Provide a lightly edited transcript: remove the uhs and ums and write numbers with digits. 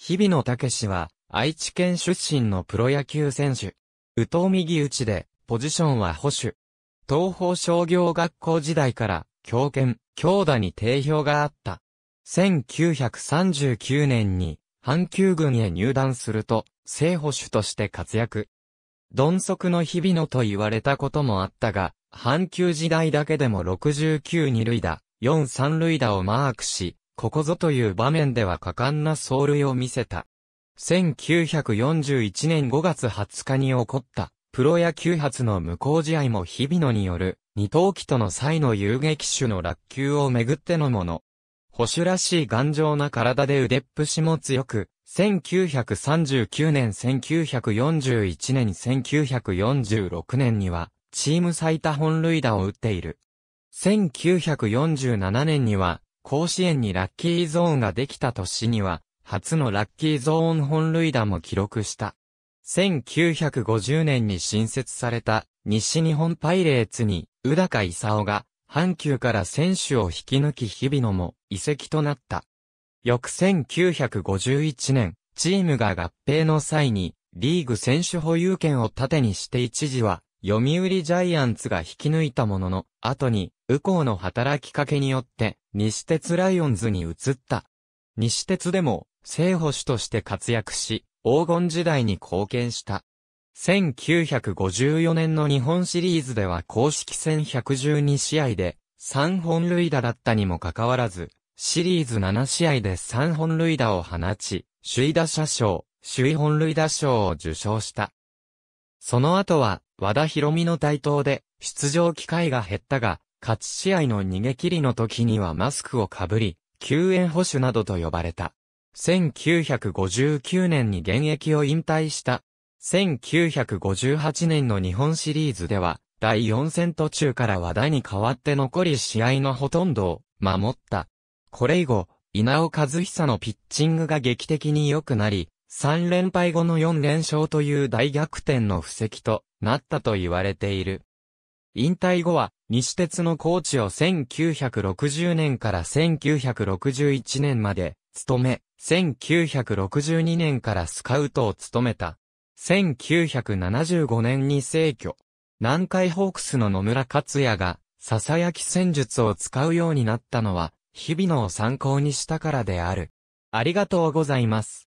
日比野武は、愛知県出身のプロ野球選手。右投右打ちで、ポジションは捕手。東邦商業学校時代から、強肩、強打に定評があった。1939年に、阪急軍へ入団すると、正捕手として活躍。鈍足の日比野と言われたこともあったが、阪急時代だけでも69二塁打、4三塁打をマークし、ここぞという場面では果敢な走塁を見せた。1941年5月20日に起こった、プロ野球初の無効試合も日比野による、二投機との際の遊撃手の落球をめぐってのもの。捕手らしい頑丈な体で腕っぷしも強く、1939年、1941年、1946年には、チーム最多本塁打を打っている。1947年には、甲子園にラッキーゾーンができた年には、初のラッキーゾーン本塁打も記録した。1950年に新設された西日本パイレーツに、宇高勲が、阪急から選手を引き抜き日比野も移籍となった。翌1951年、チームが合併の際に、リーグ選手保有権を盾にして一時は、読売ジャイアンツが引き抜いたものの、後に、右近の働きかけによって、西鉄ライオンズに移った。西鉄でも、正捕手として活躍し、黄金時代に貢献した。1954年の日本シリーズでは公式戦112試合で、3本塁打だったにもかかわらず、シリーズ7試合で3本塁打を放ち、首位打者賞、首位本塁打賞を受賞した。その後は、和田博美の台頭で出場機会が減ったが、勝ち試合の逃げ切りの時にはマスクをかぶり、救援捕手などと呼ばれた。1959年に現役を引退した。1958年の日本シリーズでは、第4戦途中から和田に代わって残り試合のほとんどを守った。これ以後、稲尾和久のピッチングが劇的に良くなり、3連敗後の4連勝という大逆転の布石となったと言われている。引退後は西鉄のコーチを1960年から1961年まで務め、1962年からスカウトを務めた。1975年に逝去。南海ホークスの野村克也がささやき戦術を使うようになったのは日比野を参考にしたからである。ありがとうございます。